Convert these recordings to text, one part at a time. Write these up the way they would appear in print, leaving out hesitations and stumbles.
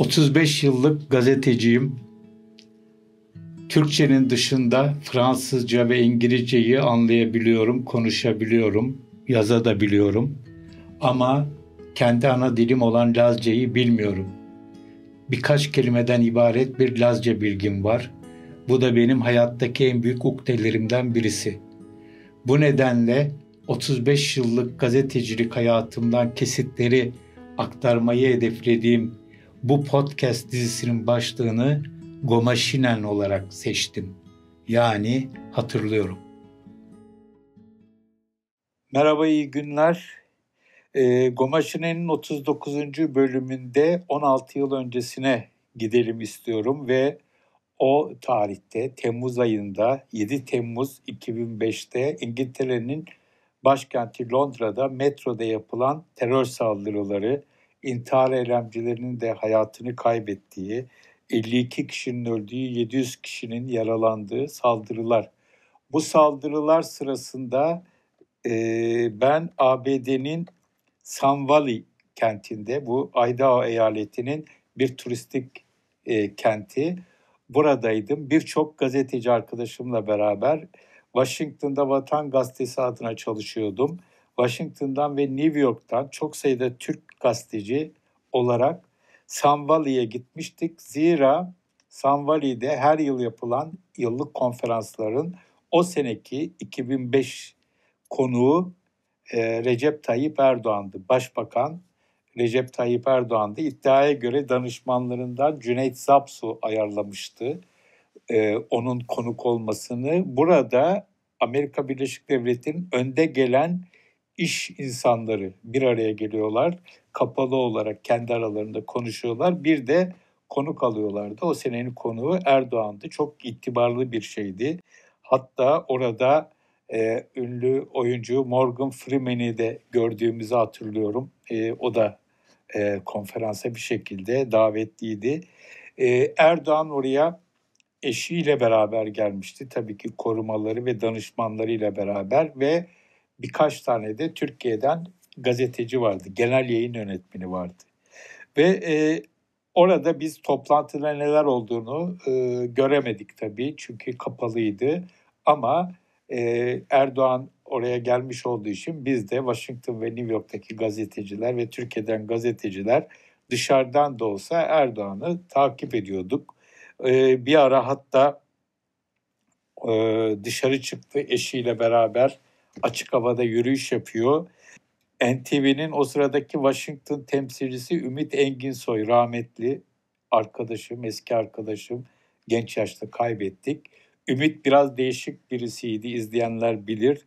35 yıllık gazeteciyim. Türkçenin dışında Fransızca ve İngilizceyi anlayabiliyorum, konuşabiliyorum, yazabiliyorum. Ama kendi ana dilim olan Lazce'yi bilmiyorum. Birkaç kelimeden ibaret bir Lazce bilgim var. Bu da benim hayattaki en büyük ukdelerimden birisi. Bu nedenle 35 yıllık gazetecilik hayatımdan kesitleri aktarmayı hedeflediğim bu podcast dizisinin başlığını Gomaşinen olarak seçtim. Yani hatırlıyorum. Merhaba, iyi günler. Gomaşinen'in 39. bölümünde 16 yıl öncesine gidelim istiyorum ve o tarihte Temmuz ayında 7 Temmuz 2005'te İngiltere'nin başkenti Londra'da metroda yapılan terör saldırıları, intihar eylemcilerinin de hayatını kaybettiği, 52 kişinin öldüğü, 700 kişinin yaralandığı saldırılar. Bu saldırılar sırasında ben ABD'nin Sun Valley kentinde, bu Idaho eyaletinin bir turistik kenti, buradaydım. Birçok gazeteci arkadaşımla beraber Washington'da Vatan Gazetesi adına çalışıyordum. Washington'dan ve New York'tan çok sayıda Türk gazeteci olarak Sun Valley'e gitmiştik. Zira Sun Valley'de her yıl yapılan yıllık konferansların o seneki 2005 konuğu Recep Tayyip Erdoğan'dı. Başbakan Recep Tayyip Erdoğan'dı. İddiaya göre danışmanlarından Cüneyt Zapsu ayarlamıştı onun konuk olmasını. Burada Amerika Birleşik Devletleri'nin önde gelen iş insanları bir araya geliyorlar. Kapalı olarak kendi aralarında konuşuyorlar. Bir de konuk alıyorlardı. O senenin konuğu Erdoğan'dı. Çok itibarlı bir şeydi. Hatta orada ünlü oyuncu Morgan Freeman'i de gördüğümüzü hatırlıyorum. O da konferansa bir şekilde davetliydi. Erdoğan oraya eşiyle beraber gelmişti. Tabii ki korumaları ve danışmanlarıyla beraber ve birkaç tane de Türkiye'den gazeteci vardı. Genel yayın yönetmeni vardı. Ve orada biz toplantıda neler olduğunu göremedik tabii. Çünkü kapalıydı. Ama Erdoğan oraya gelmiş olduğu için biz de Washington ve New York'taki gazeteciler ve Türkiye'den gazeteciler dışarıdan da olsa Erdoğan'ı takip ediyorduk. Bir ara hatta dışarı çıktı eşiyle beraber açık havada yürüyüş yapıyor. NTV'nin o sıradaki Washington temsilcisi Ümit Enginsoy, rahmetli arkadaşım, eski arkadaşım, genç yaşta kaybettik. Ümit biraz değişik birisiydi, izleyenler bilir.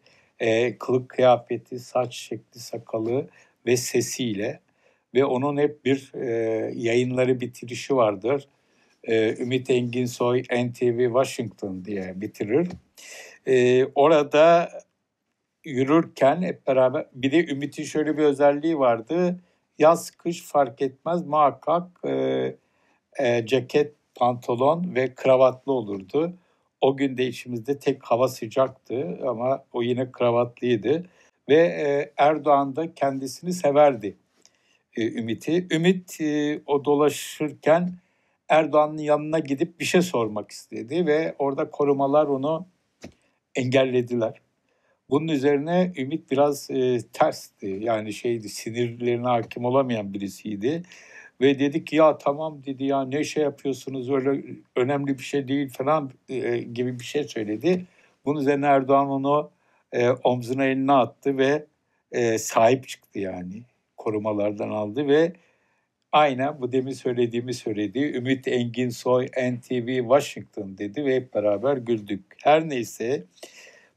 Kılık kıyafeti, saç şekli, sakalı ve sesiyle. Ve onun hep bir yayınları bitirişi vardır. Ümit Enginsoy, NTV Washington diye bitirir. Orada yürürken hep beraber, bir de Ümit'in şöyle bir özelliği vardı. Yaz, kış fark etmez, muhakkak ceket, pantolon ve kravatlı olurdu. O gün de içimizde tek hava sıcaktı ama o yine kravatlıydı. Ve Erdoğan da kendisini severdi, Ümit'i. Ümit o dolaşırken Erdoğan'ın yanına gidip bir şey sormak istedi ve orada korumalar onu engellediler. Bunun üzerine Ümit biraz tersti, yani sinirlerine hakim olamayan birisiydi. Ve dedi ki ya tamam dedi, ya ne şey yapıyorsunuz, öyle önemli bir şey değil falan gibi bir şey söyledi. Bunun üzerine Erdoğan onu omzuna, eline attı ve sahip çıktı, yani korumalardan aldı ve aynen bu demin söylediğimi söyledi. Ümit Enginsoy, NTV Washington dedi ve hep beraber güldük. Her neyse,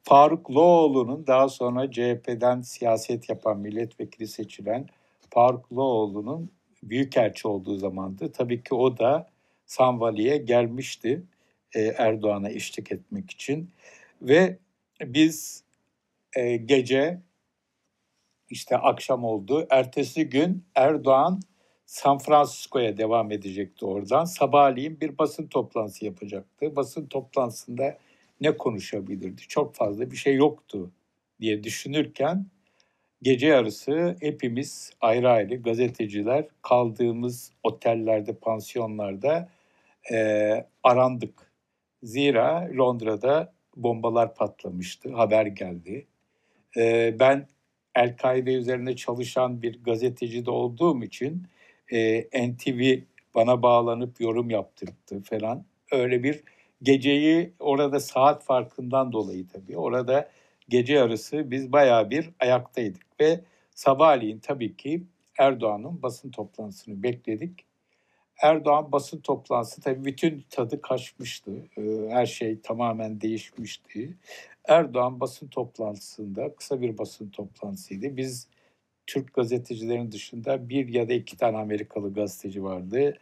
Faruk Loğlu'nun, daha sonra CHP'den siyaset yapan, milletvekili seçilen Faruk Loğlu'nun büyükelçi olduğu zamandı. Tabii ki o da Sun Valley'e gelmişti Erdoğan'a eşlik etmek için. Ve biz gece, akşam oldu. Ertesi gün Erdoğan San Francisco'ya devam edecekti oradan. Sabahleyin bir basın toplantısı yapacaktı. Basın toplantısında ne konuşabilirdi? Çok fazla bir şey yoktu diye düşünürken Gece yarısı hepimiz ayrı ayrı gazeteciler kaldığımız otellerde, pansiyonlarda arandık. Zira Londra'da bombalar patlamıştı, haber geldi. Ben El Kaide üzerine çalışan bir gazeteci de olduğum için NTV bana bağlanıp yorum yaptırdı falan. Öyle bir geceyi orada saat farkından dolayı tabii orada gece yarısı biz bayağı bir ayaktaydık ve sabahleyin tabii ki Erdoğan'ın basın toplantısını bekledik. Erdoğan basın toplantısı tabii bütün tadı kaçmıştı. Her şey tamamen değişmişti. Erdoğan basın toplantısında, kısa bir basın toplantısıydı. Biz Türk gazetecilerin dışında bir ya da iki tane Amerikalı gazeteci vardı.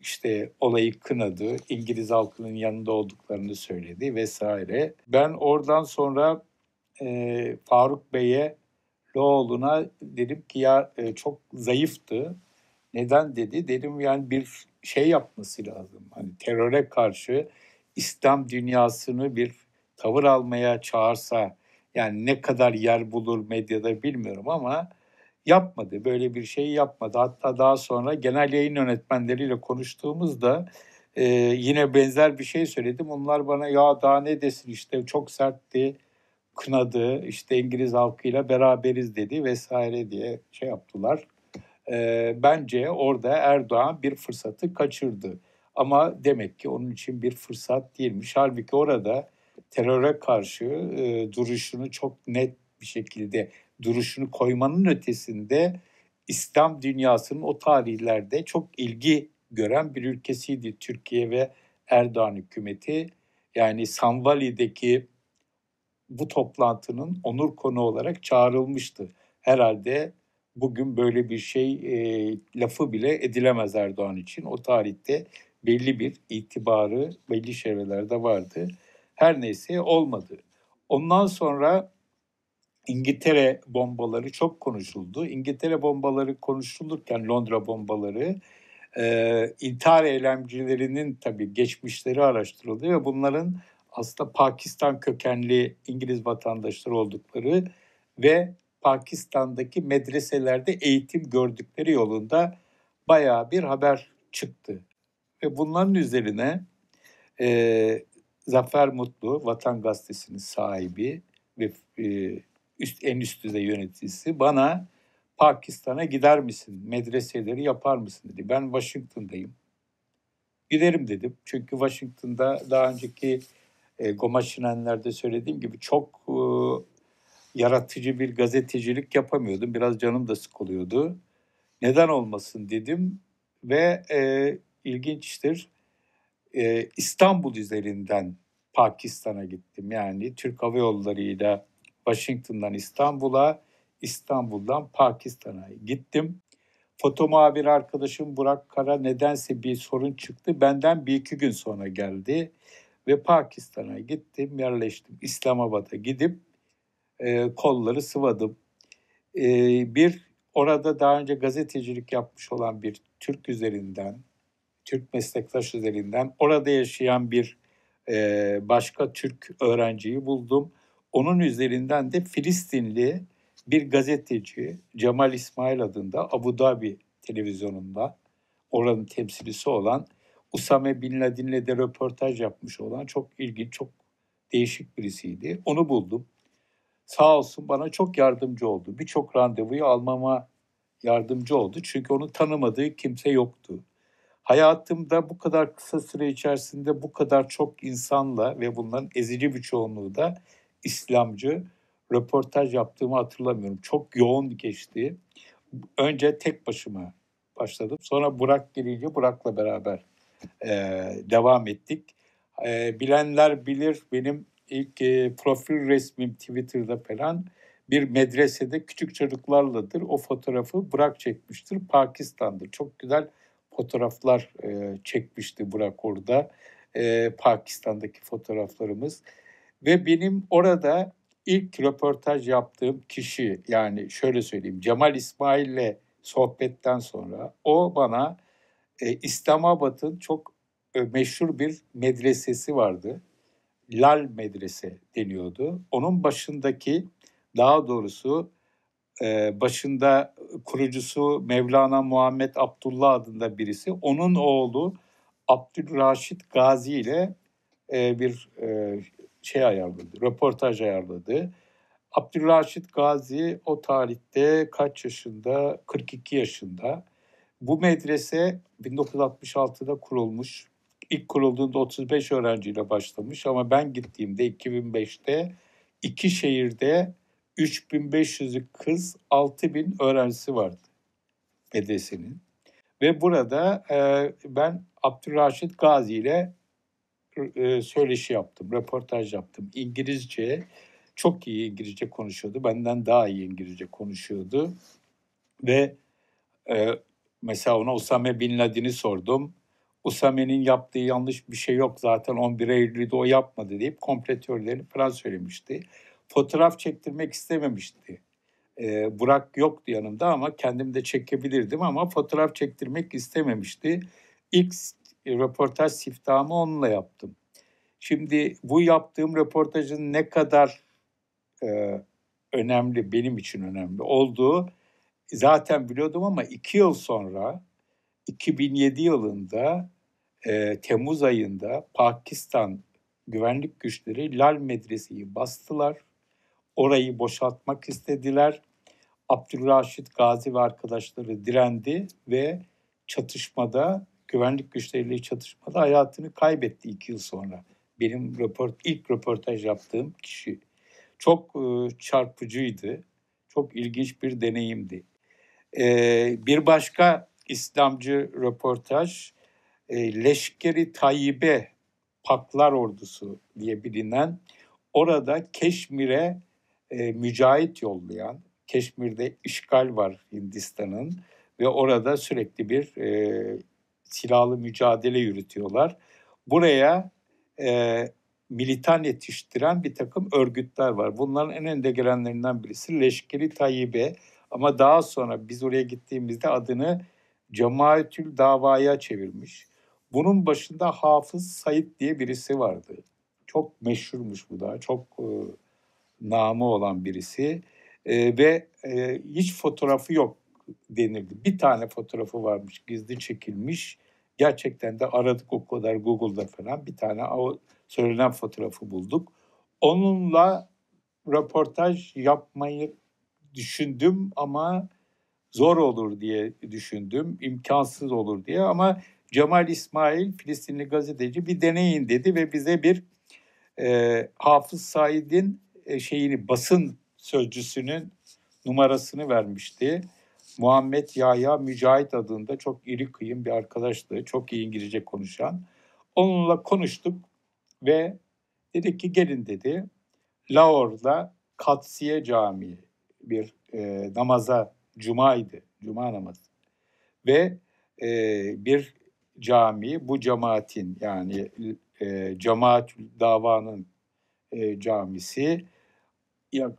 İşte olayı kınadı, İngiliz halkının yanında olduklarını söyledi vesaire. Ben oradan sonra Faruk Bey'e, Loğlu'na dedim ki ya çok zayıftı. Neden dedi? Dedim yani bir şey yapması lazım. Hani teröre karşı İslam dünyasını bir tavır almaya çağırsa, yani ne kadar yer bulur medyada bilmiyorum ama yapmadı. Böyle bir şey yapmadı. Hatta daha sonra genel yayın yönetmenleriyle konuştuğumuzda yine benzer bir şey söyledim. Onlar bana ya daha ne desin işte çok sertti, kınadı, işte İngiliz halkıyla beraberiz dedi vesaire diye şey yaptılar. Bence orada Erdoğan bir fırsatı kaçırdı. Ama demek ki onun için bir fırsat değilmiş. Halbuki orada teröre karşı duruşunu çok net bir şekilde, duruşunu koymanın ötesinde İslam dünyasının o tarihlerde çok ilgi gören bir ülkesiydi Türkiye ve Erdoğan hükümeti. Yani Sun Valley'deki bu toplantının onur konuğu olarak çağrılmıştı. Herhalde bugün böyle bir şey lafı bile edilemez Erdoğan için. O tarihte belli bir itibarı, belli çevrelerde vardı. Her neyse olmadı. Ondan sonra İngiltere bombaları çok konuşuldu. İngiltere bombaları konuşulurken Londra bombaları intihar eylemcilerinin tabii geçmişleri araştırıldı ve bunların aslında Pakistan kökenli İngiliz vatandaşları oldukları ve Pakistan'daki medreselerde eğitim gördükleri yolunda bayağı bir haber çıktı. Ve bunların üzerine Zafer Mutlu, Vatan Gazetesi'nin sahibi ve en üst düzey yöneticisi bana Pakistan'a gider misin, medreseleri yapar mısın dedi. Ben Washington'dayım. Giderim dedim. Çünkü Washington'da daha önceki Gomaşinen'lerde söylediğim gibi çok yaratıcı bir gazetecilik yapamıyordum. Biraz canım da sıkılıyordu. Neden olmasın dedim ve ilginçtir. İstanbul üzerinden Pakistan'a gittim. Yani Türk Hava Yolları'yla Washington'dan İstanbul'a, İstanbul'dan Pakistan'a gittim. Foto muhabiri arkadaşım Burak Kara nedense bir sorun çıktı. Benden bir iki gün sonra geldi ve Pakistan'a gittim, yerleştim. İslamabad'a gidip kolları sıvadım. Bir orada daha önce gazetecilik yapmış olan bir Türk üzerinden, Türk meslektaş üzerinden orada yaşayan bir başka Türk öğrenciyi buldum. Onun üzerinden de Filistinli bir gazeteci Cemal İsmail adında Abu Dhabi televizyonunda oranın temsilcisi olan Usame Bin Laden'le de röportaj yapmış olan çok ilginç, çok değişik birisiydi. Onu buldum. Sağ olsun bana çok yardımcı oldu. Birçok randevuyu almama yardımcı oldu. Çünkü onu tanımadığı kimse yoktu. Hayatımda bu kadar kısa süre içerisinde bu kadar çok insanla ve bunların ezici bir çoğunluğu da İslamcı röportaj yaptığımı hatırlamıyorum. Çok yoğun geçti. Önce tek başıma başladım. Sonra Burak gelince Burak'la beraber devam ettik. Bilenler bilir benim ilk profil resmim Twitter'da falan bir medresede küçük çocuklarladır. O fotoğrafı Burak çekmiştir. Pakistan'dır. Çok güzel fotoğraflar çekmişti Burak orada. Pakistan'daki fotoğraflarımız. Ve benim orada ilk röportaj yaptığım kişi, yani şöyle söyleyeyim, Cemal İsmail'le sohbetten sonra o bana İslamabad'ın çok meşhur bir medresesi vardı. Lal Medrese deniyordu. Onun başındaki, daha doğrusu başında kurucusu Mevlana Muhammed Abdullah adında birisi, onun oğlu Abdürreşid Gazi ile bir şey ayarladı, röportaj ayarladı. Abdürreşid Gazi o tarihte kaç yaşında? 42 yaşında. Bu medrese 1966'da kurulmuş. İlk kurulduğunda 35 öğrenciyle başlamış ama ben gittiğimde 2005'te iki şehirde 3500'lü kız, 6000 öğrencisi vardı medresenin. Ve burada ben Abdürreşid Gazi ile söyleşi yaptım, röportaj yaptım. İngilizce, çok iyi İngilizce konuşuyordu. Benden daha iyi İngilizce konuşuyordu. Ve mesela ona Usame Bin Laden'i sordum. Usame'nin yaptığı yanlış bir şey yok zaten, 11 Eylül'de o yapmadı deyip kompletörlerini falan söylemişti. Fotoğraf çektirmek istememişti. Burak yoktu yanımda ama kendim de çekebilirdim ama fotoğraf çektirmek istememişti. İlk röportaj siftahımı onunla yaptım. Şimdi bu yaptığım röportajın ne kadar önemli, benim için önemli olduğu zaten biliyordum ama 2 yıl sonra 2007 yılında Temmuz ayında Pakistan güvenlik güçleri Lal Medrese'yi bastılar. Orayı boşaltmak istediler. Abdürreşid Gazi ve arkadaşları direndi ve çatışmada, güvenlik güçleriyle çatışmada hayatını kaybetti 2 yıl sonra. Benim ilk röportaj yaptığım kişi. Çok çarpıcıydı. Çok ilginç bir deneyimdi. Bir başka İslamcı röportaj, Leşkeri Tayibe, Paklar Ordusu diye bilinen, orada Keşmir'e mücahit yollayan, Keşmir'de işgal var Hindistan'ın ve orada sürekli bir silahlı mücadele yürütüyorlar. Buraya militan yetiştiren bir takım örgütler var. Bunların en önde gelenlerinden birisi Leşkeri Tayibe ama daha sonra biz oraya gittiğimizde adını Cemaatül Dava'ya çevirmiş. Bunun başında Hafız Said diye birisi vardı. Çok meşhurmuş bu da. Çok namı olan birisi. Ve hiç fotoğrafı yok denildi. Bir tane fotoğrafı varmış. Gizli çekilmiş. Gerçekten de aradık o kadar Google'da falan. Bir tane o söylenen fotoğrafı bulduk. Onunla röportaj yapmayı düşündüm ama zor olur diye düşündüm. İmkansız olur diye ama Cemal İsmail, Filistinli gazeteci, bir deneyin dedi ve bize bir Hafız Said'in basın sözcüsünün numarasını vermişti. Muhammed Yaya Mücahit adında çok iri kıyım bir arkadaştı. Çok iyi İngilizce konuşan. Onunla konuştuk ve dedi ki gelin dedi. Lahore'da Katsiye Camii bir namaza, Cuma'ydı. Cuma namazı. Ve bir cami, bu cemaatin yani Cemaatül Dava'nın camisi,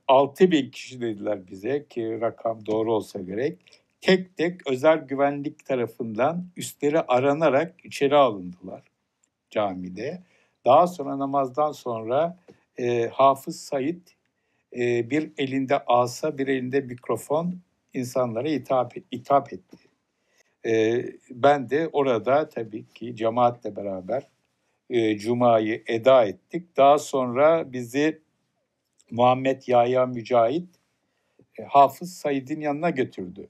6000 kişi dediler bize ki rakam doğru olsa gerek, tek tek özel güvenlik tarafından üstleri aranarak içeri alındılar camide. Daha sonra namazdan sonra Hafız Said bir elinde asa, bir elinde mikrofon insanlara hitap etti. Ben de orada tabii ki cemaatle beraber Cuma'yı eda ettik. Daha sonra bizi Muhammed Yahya Mücahit Hafız Said'in yanına götürdü.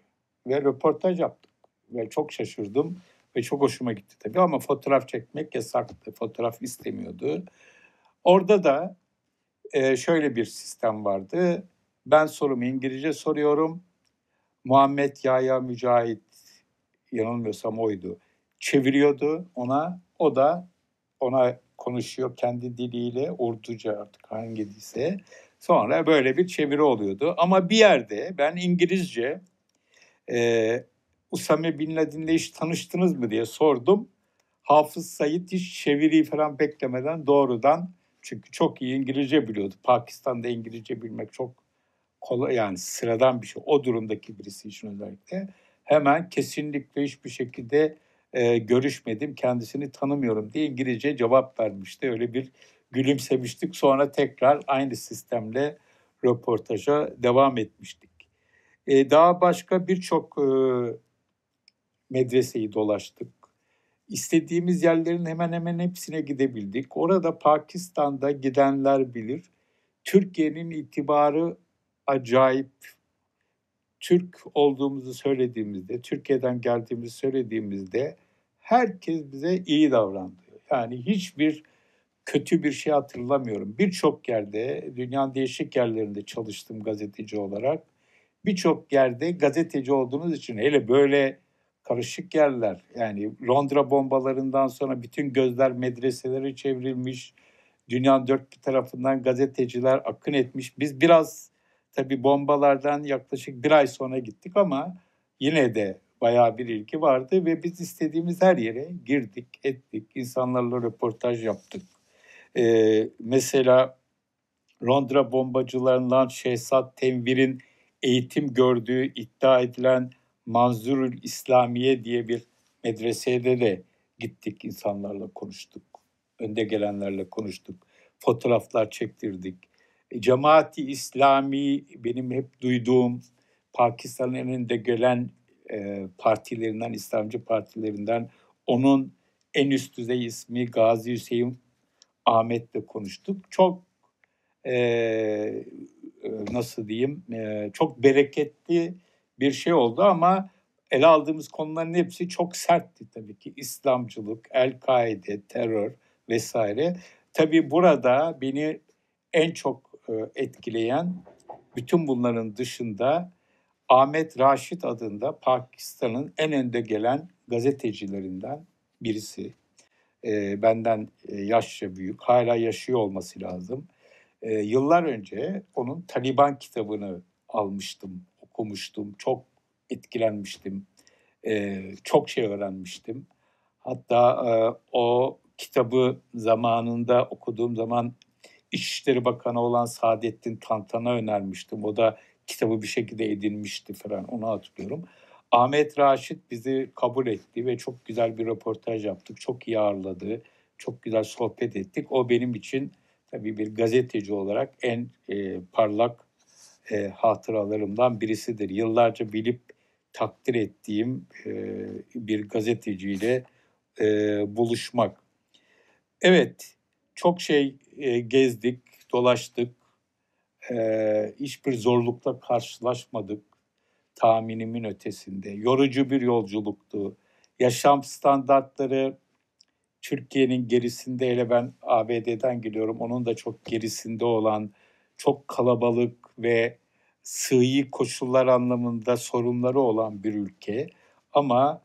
Ve röportaj yaptık. Ve çok şaşırdım. Ve çok hoşuma gitti tabii ama fotoğraf çekmek yasaktı. Fotoğraf istemiyordu. Orada da şöyle bir sistem vardı. Ben sorumu İngilizce soruyorum. Muhammed Yahya Mücahit, yanılmıyorsam oydu, çeviriyordu ona. O da ona konuşuyor kendi diliyle, Urduca artık hangisi. Sonra böyle bir çeviri oluyordu. Ama bir yerde ben İngilizce Usame Bin Laden'le hiç tanıştınız mı diye sordum. Hafız Said hiç çeviriyi falan beklemeden doğrudan, çünkü çok iyi İngilizce biliyordu. Pakistan'da İngilizce bilmek çok kolay, yani sıradan bir şey. O durumdaki birisi için özellikle. Hemen kesinlikle hiçbir şekilde görüşmedim, kendisini tanımıyorum diye İngilizce cevap vermişti. Öyle bir gülümsemiştik. Sonra tekrar aynı sistemle röportaja devam etmiştik. Daha başka birçok medreseyi dolaştık. İstediğimiz yerlerin hemen hemen hepsine gidebildik. Orada Pakistan'da gidenler bilir. Türkiye'nin itibarı acayip. Türk olduğumuzu söylediğimizde, Türkiye'den geldiğimizi söylediğimizde herkes bize iyi davrandı. Yani hiçbir kötü bir şey hatırlamıyorum. Birçok yerde, dünyanın değişik yerlerinde çalıştım gazeteci olarak. Birçok yerde gazeteci olduğunuz için, hele böyle karışık yerler, yani Londra bombalarından sonra bütün gözler medreselere çevrilmiş, dünyanın dört bir tarafından gazeteciler akın etmiş. Biz biraz tabii bombalardan yaklaşık bir ay sonra gittik ama yine de bayağı bir ilgi vardı ve biz istediğimiz her yere girdik, ettik, insanlarla röportaj yaptık. Mesela Londra bombacılarından Şehzat Tenvir'in eğitim gördüğü iddia edilen Manzur-ül İslamiye diye bir medresede de gittik, insanlarla konuştuk. Önde gelenlerle konuştuk. Fotoğraflar çektirdik. Cemaati İslami benim hep duyduğum Pakistan'ın önünde gelen partilerinden, İslamcı partilerinden, onun en üst düzey ismi Gazi Hüseyin Ahmet'le konuştuk. Çok nasıl diyeyim, çok bereketli bir şey oldu ama ele aldığımız konuların hepsi çok sertti tabii ki. İslamcılık, El Kaide, terör vesaire. Tabii burada beni en çok etkileyen, bütün bunların dışında, Ahmet Rashid adında Pakistan'ın en önde gelen gazetecilerinden birisi. Benden yaşça büyük, hala yaşıyor olması lazım. Yıllar önce onun Taliban kitabını almıştım, okumuştum, çok etkilenmiştim, çok şey öğrenmiştim. Hatta o kitabı zamanında okuduğum zaman İçişleri Bakanı olan Saadettin Tantan'a önermiştim. O da kitabı bir şekilde edinmişti falan, onu hatırlıyorum. Ahmet Raşit bizi kabul etti ve çok güzel bir röportaj yaptık. Çok iyi ağırladı, çok güzel sohbet ettik. O benim için tabii bir gazeteci olarak en parlak hatıralarımdan birisidir. Yıllarca bilip takdir ettiğim bir gazeteciyle buluşmak. Evet, çok şey gezdik, dolaştık. Hiçbir zorlukla karşılaşmadık, tahminimin ötesinde. Yorucu bir yolculuktu. Yaşam standartları Türkiye'nin gerisinde, hele ben ABD'den geliyorum, onun da çok gerisinde olan, çok kalabalık ve sığ koşullar anlamında sorunları olan bir ülke. Ama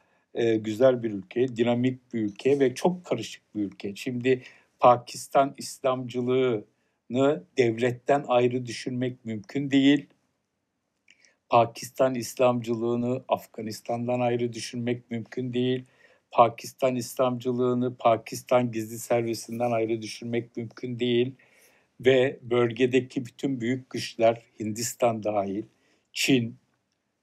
güzel bir ülke, dinamik bir ülke ve çok karışık bir ülke. Şimdi Pakistan İslamcılığını devletten ayrı düşünmek mümkün değil. Pakistan İslamcılığını Afganistan'dan ayrı düşünmek mümkün değil. Pakistan İslamcılığını Pakistan Gizli Servisinden ayrı düşünmek mümkün değil. Ve bölgedeki bütün büyük güçler, Hindistan dahil, Çin,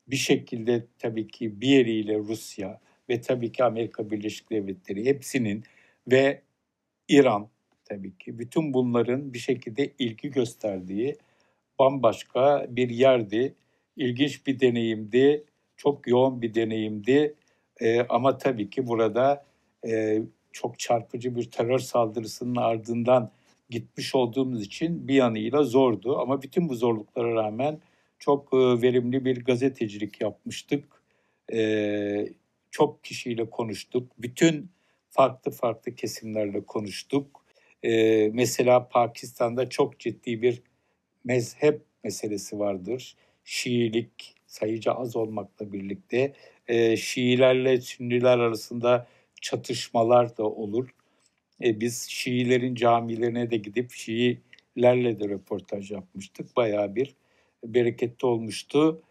bir şekilde tabii ki bir yeriyle Rusya ve tabii ki Amerika Birleşik Devletleri, hepsinin ve İran tabii ki, bütün bunların bir şekilde ilgi gösterdiği bambaşka bir yerdi. İlginç bir deneyimdi, çok yoğun bir deneyimdi ama tabii ki burada çok çarpıcı bir terör saldırısının ardından gitmiş olduğumuz için bir yanıyla zordu. Ama bütün bu zorluklara rağmen çok verimli bir gazetecilik yapmıştık. Çok kişiyle konuştuk, bütün farklı farklı kesimlerle konuştuk. Mesela Pakistan'da çok ciddi bir mezhep meselesi vardır. Şiilik sayıca az olmakla birlikte Şiilerle Sünniler arasında çatışmalar da olur. Biz Şiilerin camilerine de gidip Şiilerle de röportaj yapmıştık. Bayağı bir bereketli olmuştu.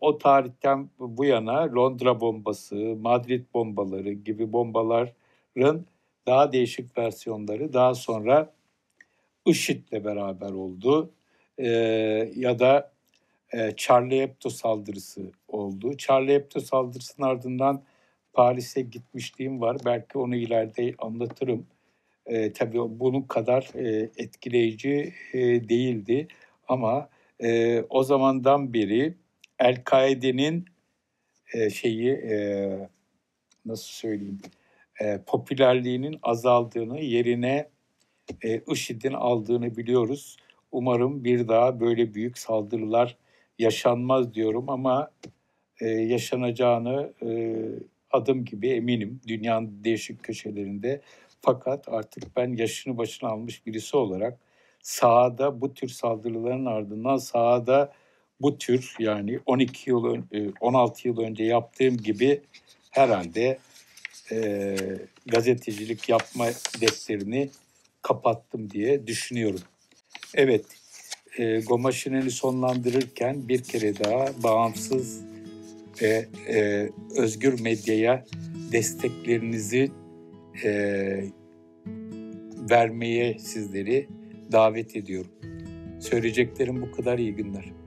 O tarihten bu yana Londra bombası, Madrid bombaları gibi bombaların daha değişik versiyonları daha sonra IŞİD'le beraber oldu. Ya da Charlie Hebdo saldırısı oldu. Charlie Hebdo saldırısının ardından Paris'e gitmişliğim var. Belki onu ileride anlatırım. Tabii bunun kadar etkileyici değildi. Ama o zamandan beri El Kaide'nin nasıl söyleyeyim, popülerliğinin azaldığını, yerine IŞİD'in aldığını biliyoruz. Umarım bir daha böyle büyük saldırılar yaşanmaz diyorum ama yaşanacağını adım gibi eminim dünyanın değişik köşelerinde. Fakat artık ben yaşını başına almış birisi olarak sahada bu tür saldırıların ardından sahada bu tür, yani 16 yıl önce yaptığım gibi herhalde gazetecilik yapma defterini kapattım diye düşünüyorum. Evet, Gomaşinen'i sonlandırırken bir kere daha bağımsız ve özgür medyaya desteklerinizi vermeye sizleri davet ediyorum. Söyleyeceklerim bu kadar. İyi günler.